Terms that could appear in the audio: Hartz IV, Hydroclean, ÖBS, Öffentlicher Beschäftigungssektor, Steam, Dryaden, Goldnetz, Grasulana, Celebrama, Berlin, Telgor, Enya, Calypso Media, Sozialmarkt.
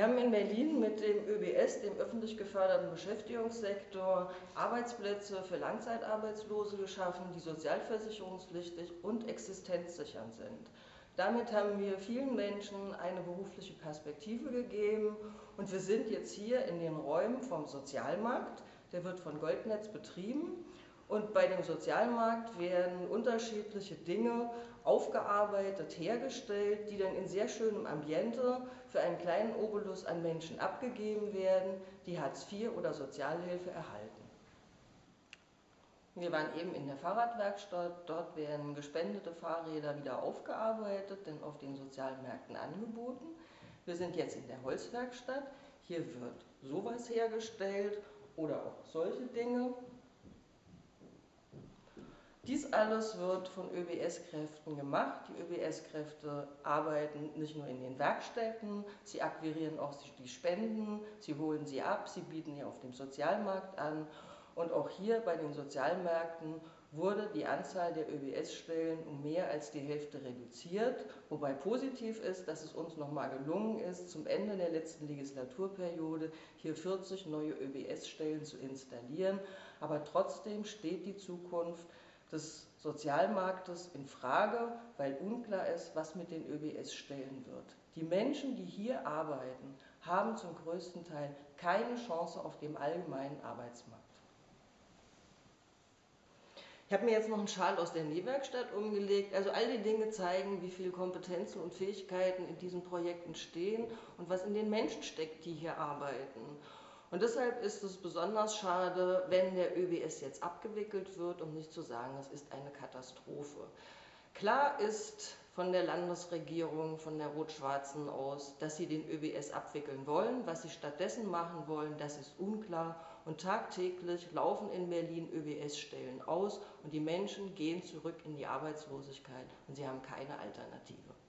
Wir haben in Berlin mit dem ÖBS, dem öffentlich geförderten Beschäftigungssektor, Arbeitsplätze für Langzeitarbeitslose geschaffen, die sozialversicherungspflichtig und existenzsichernd sind. Damit haben wir vielen Menschen eine berufliche Perspektive gegeben und wir sind jetzt hier in den Räumen vom Sozialmarkt, der wird von Goldnetz betrieben. Und bei dem Sozialmarkt werden unterschiedliche Dinge aufgearbeitet, hergestellt, die dann in sehr schönem Ambiente für einen kleinen Obolus an Menschen abgegeben werden, die Hartz IV oder Sozialhilfe erhalten. Wir waren eben in der Fahrradwerkstatt, dort werden gespendete Fahrräder wieder aufgearbeitet, denn auf den Sozialmärkten angeboten. Wir sind jetzt in der Holzwerkstatt, hier wird sowas hergestellt oder auch solche Dinge. Dies alles wird von ÖBS-Kräften gemacht. Die ÖBS-Kräfte arbeiten nicht nur in den Werkstätten, sie akquirieren auch die Spenden, sie holen sie ab, sie bieten sie auf dem Sozialmarkt an. Und auch hier bei den Sozialmärkten wurde die Anzahl der ÖBS-Stellen um mehr als die Hälfte reduziert, wobei positiv ist, dass es uns nochmal gelungen ist, zum Ende der letzten Legislaturperiode hier 40 neue ÖBS-Stellen zu installieren. Aber trotzdem steht die Zukunft des Sozialmarktes in Frage, weil unklar ist, was mit den ÖBS-Stellen wird. Die Menschen, die hier arbeiten, haben zum größten Teil keine Chance auf dem allgemeinen Arbeitsmarkt. Ich habe mir jetzt noch einen Schal aus der Nähwerkstatt umgelegt. Also all die Dinge zeigen, wie viele Kompetenzen und Fähigkeiten in diesen Projekten stehen und was in den Menschen steckt, die hier arbeiten. Und deshalb ist es besonders schade, wenn der ÖBS jetzt abgewickelt wird, um nicht zu sagen, es ist eine Katastrophe. Klar ist von der Landesregierung, von der Rot-Schwarzen aus, dass sie den ÖBS abwickeln wollen. Was sie stattdessen machen wollen, das ist unklar. Und tagtäglich laufen in Berlin ÖBS-Stellen aus und die Menschen gehen zurück in die Arbeitslosigkeit und sie haben keine Alternative.